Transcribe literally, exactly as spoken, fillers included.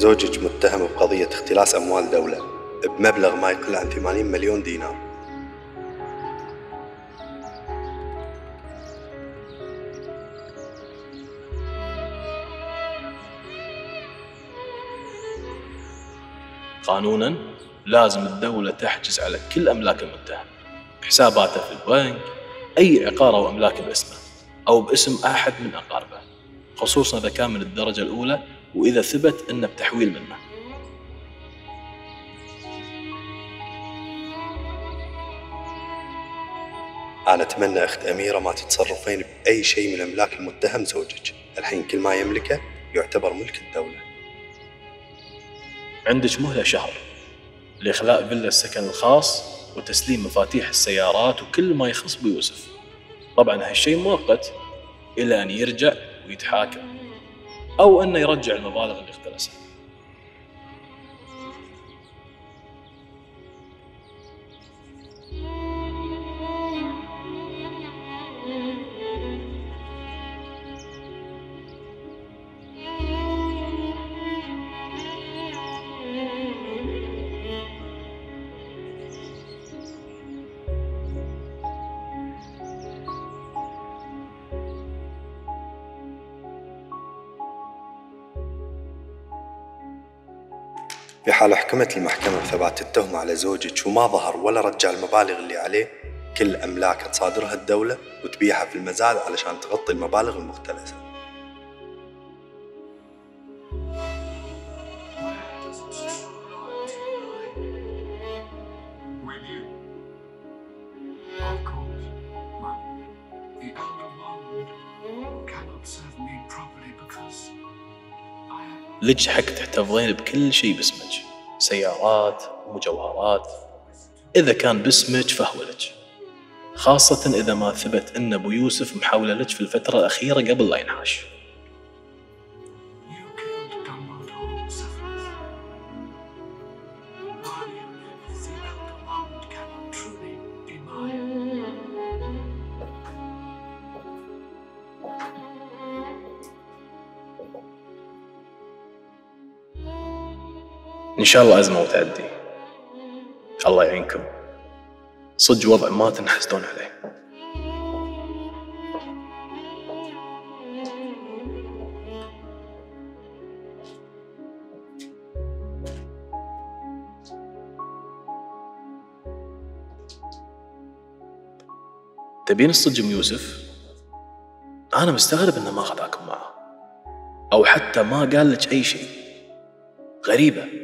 زوجك متهم بقضية اختلاس أموال دولة بمبلغ ما يقل عن ثمانين مليون دينار. قانوناً لازم الدولة تحجز على كل أملاك المتهم، حساباته في البنك، أي عقار أو أملاك باسمه أو باسم أحد من أقاربه، خصوصاً إذا كان من الدرجة الأولى وإذا ثبت أنه بتحويل منه. أنا أتمنى أخت أميرة ما تتصرفين بأي شيء من أملاك المتهم زوجك، الحين كل ما يملكه يعتبر ملك الدولة. عندك مهلة شهر لإخلاء فيلا السكن الخاص وتسليم مفاتيح السيارات وكل ما يخص بيوسف. طبعاً هالشيء مؤقت إلى أن يرجع ويتحاكم أو أنه يرجع المبالغ اللي اختلسها. في حال حكمت المحكمة بثبات التهمة على زوجك وما ظهر ولا رجع المبالغ اللي عليه، كل أملاكه تصادرها الدولة وتبيعها في المزاد علشان تغطي المبالغ المختلسة. لج حق تحتفظين بكل شيء باسمك، سيارات ومجوهرات، إذا كان باسمك فهو لك، خاصة إذا ما ثبت أن أبو يوسف محاولة لك في الفترة الأخيرة قبل لا ينحاش. إن شاء الله أزمة وتعدي، الله يعينكم، صدق وضع ما تنحسدون عليه. تبين الصدق أم يوسف؟ أنا مستغرب إنه ما خذاكم معه أو حتى ما قال لك أي شيء، غريبة.